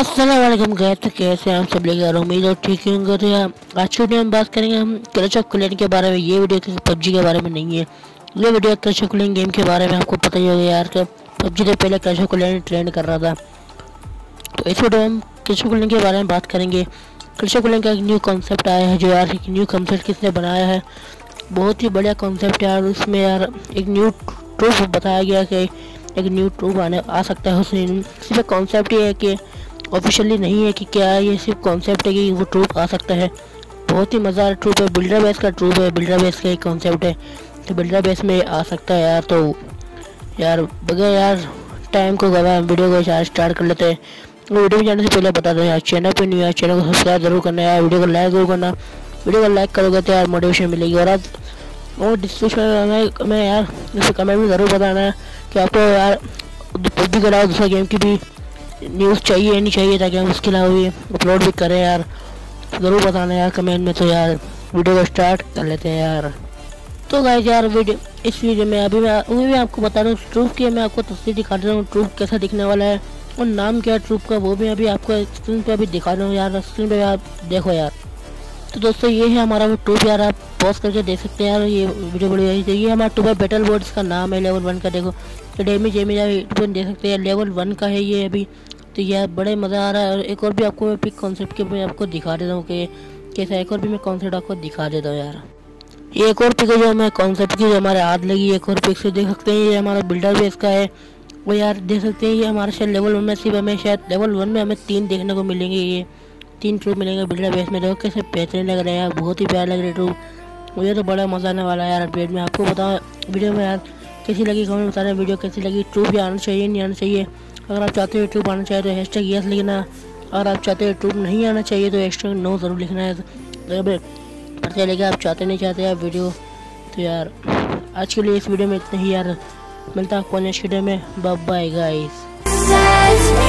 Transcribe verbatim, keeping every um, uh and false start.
अस्सलाम वालेकुम गाइस, तो कैसे आप सब लोग? यार उम्मीद और ठीक होंगे। तो यार आज की वीडियो में बात करेंगे हम क्लच ऑफ क्लैन के बारे में। ये वीडियो पबजी के बारे में नहीं है, ये video Clash of clan game के बारे में। आपको पता ही होगा यार कि पबजी से पहले क्लच ऑफ क्लैन ट्रेंड कर रहा था, तो इस वीडियो में हम क्लच ऑफ क्लैन के बारे में बात करेंगे। क्लच ऑफ क्लैन का एक न्यू कॉन्सेप्ट आया है, जो यार एक न्यू कॉन्सेप्ट किसने बनाया है, बहुत ही बढ़िया कॉन्सेप्ट यार। उसमें यार एक न्यू ट्रूप बताया गया कि एक न्यू ट्रूप आने आ सकता है। उसमें सिर्फ कॉन्सेप्ट ये है कि ऑफिशियली नहीं है कि क्या, ये सिर्फ कॉन्सेप्ट है कि वो ट्रूप आ सकता है। बहुत ही मज़ा ट्रूप है, बिल्डर बेस का ट्रूप है, बिल्डर बेस का एक कॉन्सेप्ट है, तो बिल्डर बेस में आ सकता है यार। तो यार बगैर यार टाइम को गवा वीडियो को यार स्टार्ट कर लेते हैं। वीडियो में जाने से पहले बता दो यार, चैनल पे न्यू है, चैनल को सब्सक्राइब जरूर करना है, वीडियो को लाइक जरूर करना। वीडियो को लाइक करोगे तो यार मोटिवेशन मिलेगी। और आज और डिस्क्रिप्शन में यार जैसे कमेंट में ज़रूर बताना है कि आपको यार पबजी के अलावा दूसरा गेम की भी न्यूज़ चाहिए या नहीं चाहिए, ताकि हम उसके अलावा भी अपलोड भी करें यार। ज़रूर बताना यार कमेंट में। तो यार वीडियो को स्टार्ट कर लेते हैं यार। तो गाइस यार वीडियो इस वीडियो में अभी मैं अभी मैं आपको बता रहा हूँ ट्रूप की, मैं आपको तस्वीर दिखा रहा हूँ ट्रूप कैसा दिखने वाला है और नाम क्या है ट्रूप का, वो भी अभी आपको स्क्रीन पर अभी दिखा रहा हूँ यार। स्क्रीन पर आप देखो यार। तो दोस्तों ये है हमारा वो ट्रूप यार, आप पॉज करके देख सकते हैं यार। ये वीडियो बढ़िया है। ये हमारा ट्रूप है, बैटल बोर्ड्स का नाम है। लेवल वन का देखो डेमेज एमेज आप देख सकते हैं, लेवल वन का है ये अभी। तो यार बड़े मज़ा आ रहा है। और एक और भी आपको मैं पिक कॉन्सेप्ट के मैं आपको दिखा देता हूँ कि कैसा, एक और भी मैं कॉन्सेप्ट आपको दिखा देता हूँ यार। ये एक और पिक है जो हमें कॉन्सेप्ट की हमारे हाथ लगी, एक और पिक से देख सकते हैं। ये हमारा बिल्डर बेस का है, वो यार देख सकते हैं। ये हमारे शायद लेवल वन में सिर्फ हमें शायद लेवल वन में हमें तीन देखने को मिलेंगे, ये तीन ट्रूप मिलेंगे बिल्डर बेस में। देखो कैसे बेहतरीन लग रहे हैं यार, बहुत ही प्यारा लग रहे ट्रूप। मुझे तो बड़ा मज़ा आने वाला है यार अपडेट में। आपको बताओ वीडियो में यार कैसी लगी, कमेंट बता रहे हैं वीडियो कैसी लगी। ट्रूप आना चाहिए नहीं आना चाहिए, अगर आप चाहते हो ट्रूप आना चाहिए तो हैश टैग यस लिखना। अगर आप चाहते हो ट्रूप नहीं आना चाहिए तो हैश टैग नो ज़रूर लिखना है। पता चलेगा आप चाहते नहीं चाहते यार वीडियो। तो यार आज के लिए इस वीडियो में इतना ही यार, मिलता है आपको नेक्स्ट वीडियो में। Bye bye guys.